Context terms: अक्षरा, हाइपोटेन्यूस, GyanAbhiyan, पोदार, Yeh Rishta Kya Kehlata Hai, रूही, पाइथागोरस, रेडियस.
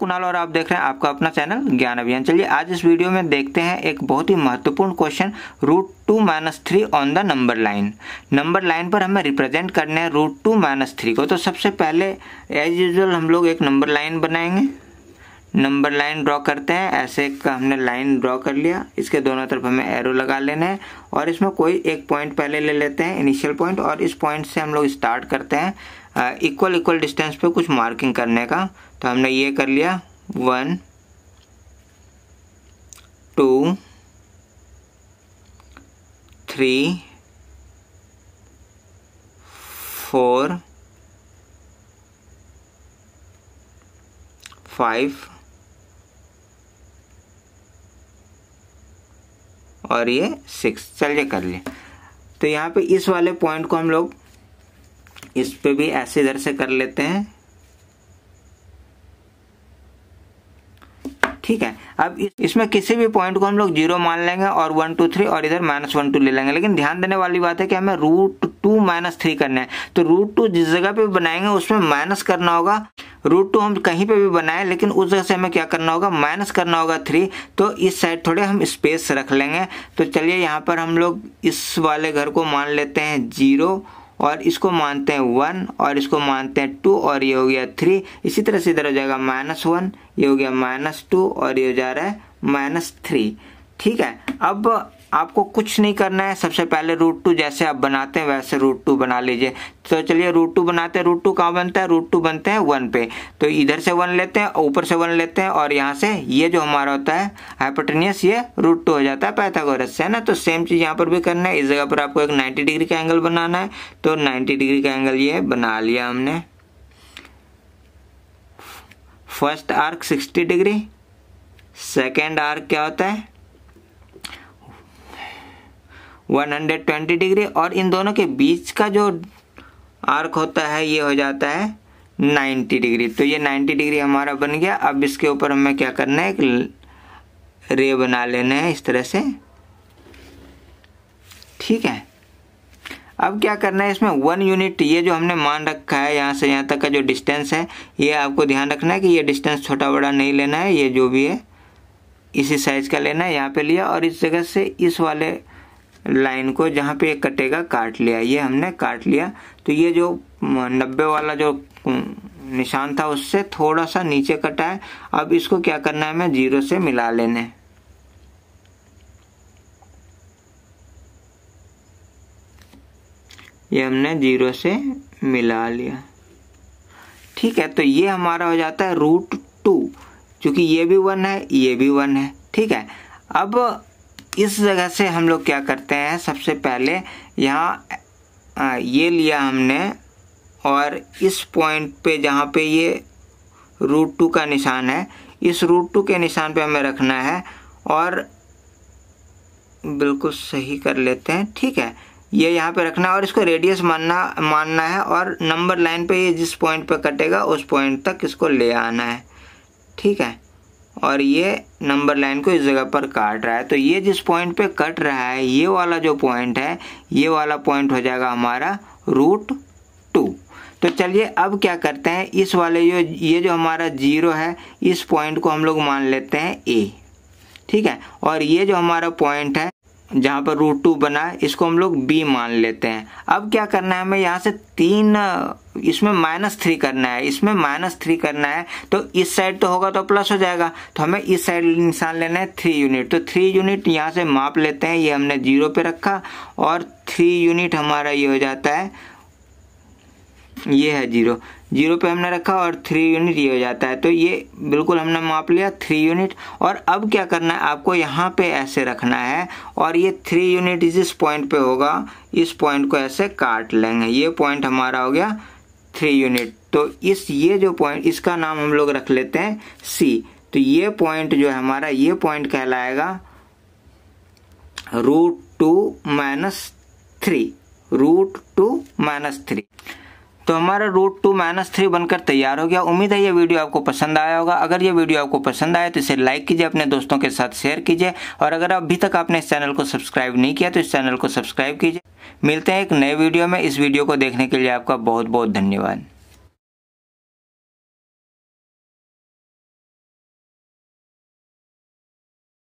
कुणाल और आप देख रहे हैं आपका अपना चैनल ज्ञान अभियान। चलिए आज इस वीडियो में देखते हैं एक बहुत ही महत्वपूर्ण question √2 - 3 on the number line. Number line पर हमें रिप्रेजेंट करने हैं √2 - 3 को। तो सबसे पहले एज यूजुअल हम लोग एक नंबर लाइन बनाएंगे, नंबर लाइन ड्रॉ करते हैं। ऐसे का हमने लाइन ड्रॉ कर लिया, इसके दोनों तरफ हमें एरो लगा लेने हैं और इसमें कोई एक पॉइंट पहले ले लेते हैं, इनिशियल पॉइंट, और इस पॉइंट से हम लोग स्टार्ट करते हैं इक्वल इक्वल डिस्टेंस पे कुछ मार्किंग करने का। तो हमने ये कर लिया 1 2 3 4 5 और ये 6। चलिए कर लिए। तो यहाँ पे इस वाले पॉइंट को हम लोग इस पे भी ऐसे इधर से कर लेते हैं, ठीक है। अब इसमें किसी भी पॉइंट को हम लोग 0 मान लेंगे और 1 2 3 और इधर -1 2 ले लेंगे। लेकिन ध्यान देने वाली बात है कि हमें √2 - 3 करना है। तो √2 जिस जगह पे बनाएंगे उसमें माइनस करना होगा। √2 हम कहीं पे भी बनाए लेकिन उस जगह से हमें क्या करना होगा, माइनस करना होगा 3। तो इस साइड थोड़े हम स्पेस रख लेंगे। तो चलिए यहाँ पर हम लोग इस वाले घर को मान लेते हैं 0 और इसको मानते हैं 1 और इसको मानते हैं 2 और ये हो गया 3। इसी तरह से इधर हो जाएगा -1, ये हो गया -2 और ये हो जा रहा है -3, ठीक है। अब आपको कुछ नहीं करना है, सबसे पहले √2 जैसे आप बनाते हैं वैसे √2 बना लीजिए। तो चलिए √2 बनाते हैं। √2 कहाँ बनता है, √2 बनते हैं 1 पे। तो इधर से 1 लेते हैं, ऊपर से 1 लेते हैं और यहाँ से ये जो हमारा होता है हाइपोटेन्यूस ये √2 हो जाता है पाइथागोरस से, है ना। तो सेम चीज़ यहाँ पर भी करना है। इस जगह पर आपको एक 90 डिग्री का एंगल बनाना है। तो 90 डिग्री का एंगल ये बना लिया हमने। First arc 60 degree, second arc क्या होता है 120 डिग्री और इन दोनों के बीच का जो आर्क होता है ये हो जाता है 90 डिग्री। तो ये 90 डिग्री हमारा बन गया। अब इसके ऊपर हमें क्या करना है, एक रे बना लेना है इस तरह से, ठीक है। अब क्या करना है, इसमें 1 यूनिट ये जो हमने मान रखा है यहाँ से यहाँ तक का जो डिस्टेंस है ये आपको ध्यान रखना है कि ये डिस्टेंस छोटा बड़ा नहीं लेना है, ये जो भी है इसी साइज का लेना है। यहाँ पे लिया और इस जगह से इस वाले लाइन को जहाँ पे कटेगा काट लिया, ये हमने काट लिया। तो ये जो 90 वाला जो निशान था उससे थोड़ा सा नीचे कटा है। अब इसको क्या करना है, हमें 0 से मिला लेने है, ये हमने 0 से मिला लिया, ठीक है। तो ये हमारा हो जाता है √2, क्योंकि ये भी 1 है ये भी 1 है, ठीक है। अब इस जगह से हम लोग क्या करते हैं, सबसे पहले यहाँ ये लिया हमने और इस पॉइंट पे जहाँ पे ये √2 का निशान है इस √2 के निशान पे हमें रखना है और बिल्कुल सही कर लेते हैं, ठीक है। ये यहाँ पे रखना है और इसको रेडियस मानना है और नंबर लाइन पे ये जिस पॉइंट पे कटेगा उस पॉइंट तक इसको ले आना है, ठीक है। और ये नंबर लाइन को इस जगह पर काट रहा है। तो ये जिस पॉइंट पे कट रहा है ये वाला जो पॉइंट है ये वाला पॉइंट हो जाएगा हमारा √2। तो चलिए अब क्या करते हैं, इस वाले जो ये जो हमारा 0 है इस पॉइंट को हम लोग मान लेते हैं A, ठीक है। और ये जो हमारा पॉइंट है जहाँ पर √2 बना है इसको हम लोग B मान लेते हैं। अब क्या करना है, हमें यहाँ से 3 इसमें -3 करना है, इसमें -3 करना है। तो इस साइड तो होगा तो प्लस हो जाएगा, तो हमें इस साइड निशान लेना है 3 यूनिट। तो 3 यूनिट यहाँ से माप लेते हैं, ये हमने 0 पे रखा और 3 यूनिट हमारा ये हो जाता है, ये है 0 पे हमने रखा और 3 यूनिट ये हो जाता है। तो ये बिल्कुल हमने माप लिया 3 यूनिट। और अब क्या करना है, आपको यहाँ पे ऐसे रखना है और ये 3 यूनिट जिस पॉइंट पे होगा इस पॉइंट को ऐसे काट लेंगे। ये पॉइंट हमारा हो गया 3 यूनिट। तो इस ये जो पॉइंट इसका नाम हम लोग रख लेते हैं C। तो ये पॉइंट जो है हमारा ये पॉइंट कहलाएगा √2 - 3, √2 - 3। तो हमारा √2 - 3 बनकर तैयार हो गया। उम्मीद है ये वीडियो आपको पसंद आया होगा। अगर ये वीडियो आपको पसंद आया तो इसे लाइक कीजिए, अपने दोस्तों के साथ शेयर कीजिए और अगर अभी तक आपने इस चैनल को सब्सक्राइब नहीं किया तो इस चैनल को सब्सक्राइब कीजिए। मिलते हैं एक नए वीडियो में। इस वीडियो को देखने के लिए आपका बहुत बहुत धन्यवाद।